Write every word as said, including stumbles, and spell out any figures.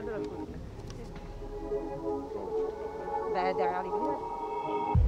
بدر الكل. بعد عليك.